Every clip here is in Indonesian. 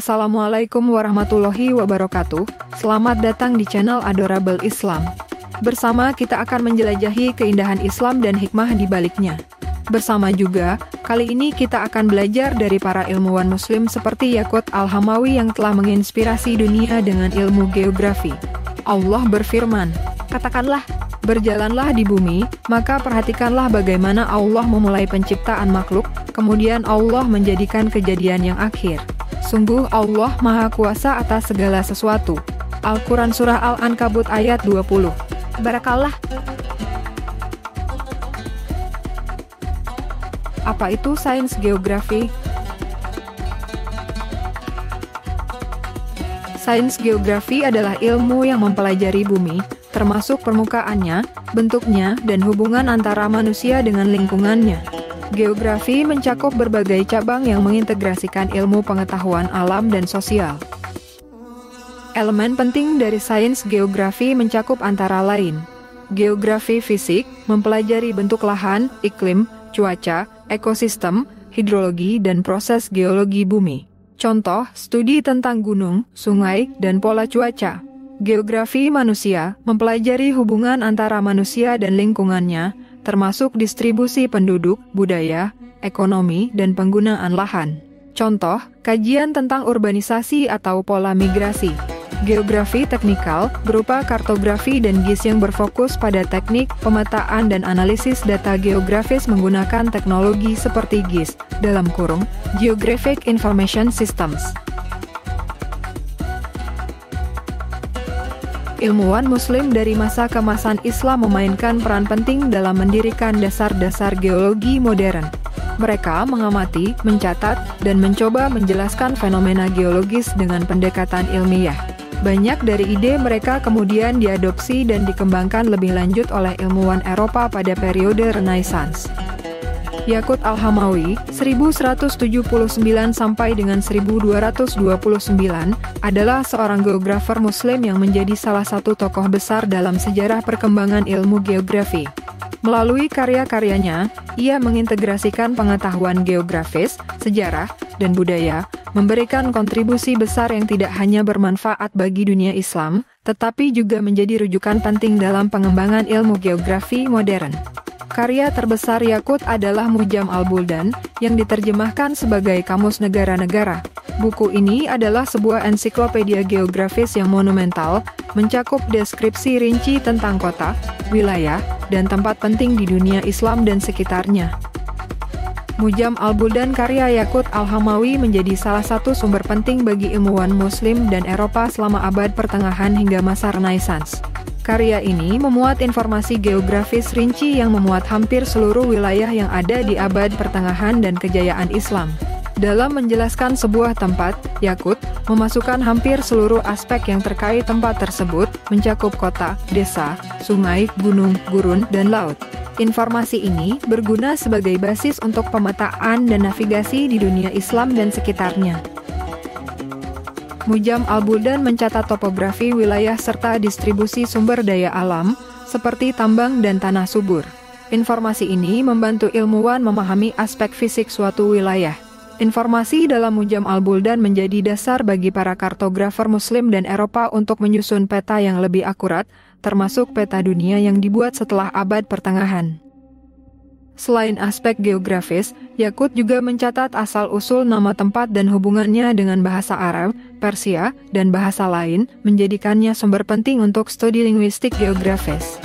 Assalamualaikum warahmatullahi wabarakatuh. Selamat datang di channel Adorable Islam. Bersama kita akan menjelajahi keindahan Islam dan hikmah di baliknya. Bersama juga, kali ini kita akan belajar dari para ilmuwan muslim seperti Yaqut al-Hamawi yang telah menginspirasi dunia dengan ilmu geografi. Allah berfirman, "Katakanlah, berjalanlah di bumi, maka perhatikanlah bagaimana Allah memulai penciptaan makhluk, kemudian Allah menjadikan kejadian yang akhir. Sungguh Allah Maha Kuasa atas segala sesuatu." Al-Quran Surah Al-Ankabut ayat 20. Barakallah. Apa itu sains geografi? Sains geografi adalah ilmu yang mempelajari bumi, termasuk permukaannya, bentuknya, dan hubungan antara manusia dengan lingkungannya. Geografi mencakup berbagai cabang yang mengintegrasikan ilmu pengetahuan alam dan sosial. Elemen penting dari sains geografi mencakup antara lain: geografi fisik, mempelajari bentuk lahan, iklim, cuaca, ekosistem, hidrologi, dan proses geologi bumi. Contoh, studi tentang gunung, sungai, dan pola cuaca. Geografi manusia, mempelajari hubungan antara manusia dan lingkungannya, termasuk distribusi penduduk, budaya, ekonomi, dan penggunaan lahan. Contoh, kajian tentang urbanisasi atau pola migrasi. Geografi teknikal, berupa kartografi dan GIS yang berfokus pada teknik, pemetaan dan analisis data geografis menggunakan teknologi seperti GIS, (Geographic Information Systems). Ilmuwan muslim dari masa kemasan Islam memainkan peran penting dalam mendirikan dasar-dasar geologi modern. Mereka mengamati, mencatat, dan mencoba menjelaskan fenomena geologis dengan pendekatan ilmiah. Banyak dari ide mereka kemudian diadopsi dan dikembangkan lebih lanjut oleh ilmuwan Eropa pada periode Renaisans. Yaqut al-Hamawi, 1179 sampai dengan 1229, adalah seorang geografer muslim yang menjadi salah satu tokoh besar dalam sejarah perkembangan ilmu geografi. Melalui karya-karyanya, ia mengintegrasikan pengetahuan geografis, sejarah, dan budaya, memberikan kontribusi besar yang tidak hanya bermanfaat bagi dunia Islam, tetapi juga menjadi rujukan penting dalam pengembangan ilmu geografi modern. Karya terbesar Yaqut adalah Mujam al-Buldan, yang diterjemahkan sebagai Kamus Negara-Negara. Buku ini adalah sebuah ensiklopedia geografis yang monumental, mencakup deskripsi rinci tentang kota, wilayah, dan tempat penting di dunia Islam dan sekitarnya. Mujam al-Buldan karya Yaqut al-Hamawi menjadi salah satu sumber penting bagi ilmuwan muslim dan Eropa selama abad pertengahan hingga masa Renaisans. Karya ini memuat informasi geografis rinci yang memuat hampir seluruh wilayah yang ada di abad pertengahan dan kejayaan Islam. Dalam menjelaskan sebuah tempat, Yaqut memasukkan hampir seluruh aspek yang terkait tempat tersebut, mencakup kota, desa, sungai, gunung, gurun, dan laut. Informasi ini berguna sebagai basis untuk pemetaan dan navigasi di dunia Islam dan sekitarnya. Mujam al-Buldan mencatat topografi wilayah serta distribusi sumber daya alam, seperti tambang dan tanah subur. Informasi ini membantu ilmuwan memahami aspek fisik suatu wilayah. Informasi dalam Mujam al-Buldan menjadi dasar bagi para kartografer muslim dan Eropa untuk menyusun peta yang lebih akurat, termasuk peta dunia yang dibuat setelah abad pertengahan. Selain aspek geografis, Yaqut juga mencatat asal-usul nama tempat dan hubungannya dengan bahasa Arab, Persia, dan bahasa lain, menjadikannya sumber penting untuk studi linguistik geografis.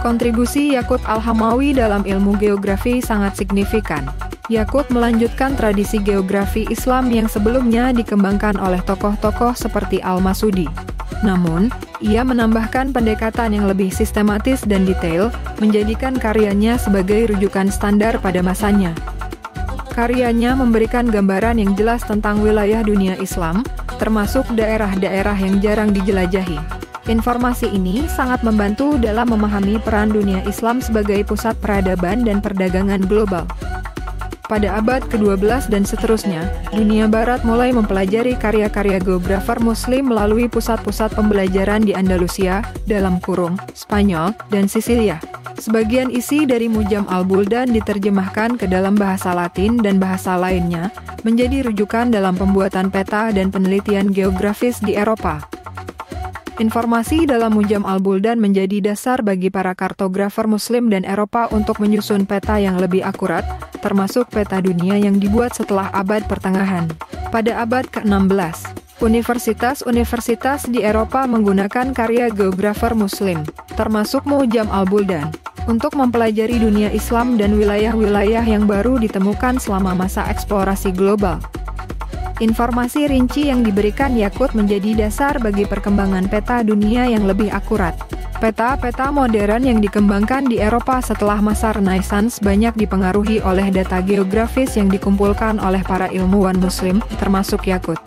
Kontribusi Yaqut al-Hamawi dalam ilmu geografi sangat signifikan. Yaqut melanjutkan tradisi geografi Islam yang sebelumnya dikembangkan oleh tokoh-tokoh seperti Al-Masudi. Namun, ia menambahkan pendekatan yang lebih sistematis dan detail, menjadikan karyanya sebagai rujukan standar pada masanya. Karyanya memberikan gambaran yang jelas tentang wilayah dunia Islam, termasuk daerah-daerah yang jarang dijelajahi. Informasi ini sangat membantu dalam memahami peran dunia Islam sebagai pusat peradaban dan perdagangan global. Pada abad ke-12 dan seterusnya, dunia barat mulai mempelajari karya-karya geografer muslim melalui pusat-pusat pembelajaran di Andalusia, (Spanyol), dan Sisilia. Sebagian isi dari Mujam al-Buldan diterjemahkan ke dalam bahasa Latin dan bahasa lainnya, menjadi rujukan dalam pembuatan peta dan penelitian geografis di Eropa. Informasi dalam Mujam al-Buldan menjadi dasar bagi para kartografer Muslim dan Eropa untuk menyusun peta yang lebih akurat, termasuk peta dunia yang dibuat setelah abad pertengahan. Pada abad ke-16, universitas-universitas di Eropa menggunakan karya geografer Muslim, termasuk Mujam al-Buldan, untuk mempelajari dunia Islam dan wilayah-wilayah yang baru ditemukan selama masa eksplorasi global. Informasi rinci yang diberikan Yaqut menjadi dasar bagi perkembangan peta dunia yang lebih akurat. Peta-peta modern yang dikembangkan di Eropa setelah masa Renaisans banyak dipengaruhi oleh data geografis yang dikumpulkan oleh para ilmuwan Muslim, termasuk Yaqut.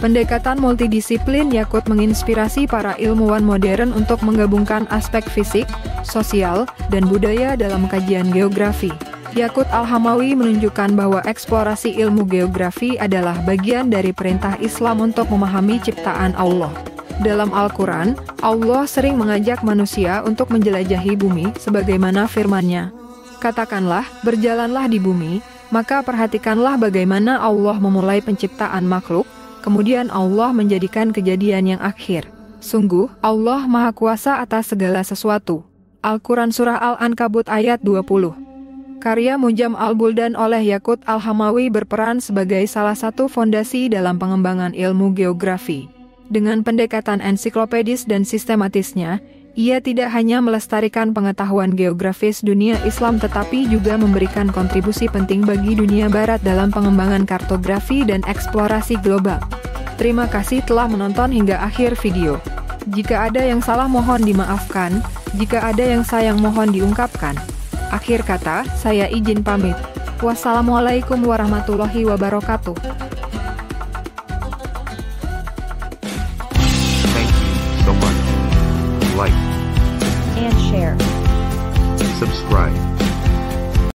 Pendekatan multidisiplin Yaqut menginspirasi para ilmuwan modern untuk menggabungkan aspek fisik, sosial, dan budaya dalam kajian geografi. Yaqut al-Hamawi menunjukkan bahwa eksplorasi ilmu geografi adalah bagian dari perintah Islam untuk memahami ciptaan Allah. Dalam Al-Quran, Allah sering mengajak manusia untuk menjelajahi bumi sebagaimana firman-Nya. Katakanlah, berjalanlah di bumi, maka perhatikanlah bagaimana Allah memulai penciptaan makhluk, kemudian Allah menjadikan kejadian yang akhir. Sungguh, Allah Maha Kuasa atas segala sesuatu. Al-Quran Surah Al-Ankabut ayat 20. Karya Mujam al-Buldan oleh Yaqut al-Hamawi berperan sebagai salah satu fondasi dalam pengembangan ilmu geografi. Dengan pendekatan ensiklopedis dan sistematisnya, ia tidak hanya melestarikan pengetahuan geografis dunia Islam tetapi juga memberikan kontribusi penting bagi dunia barat dalam pengembangan kartografi dan eksplorasi global. Terima kasih telah menonton hingga akhir video. Jika ada yang salah mohon dimaafkan, jika ada yang sayang mohon diungkapkan. Akhir kata, saya izin pamit. Wassalamualaikum warahmatullahi wabarakatuh. Thank you so much. Like and share. Subscribe.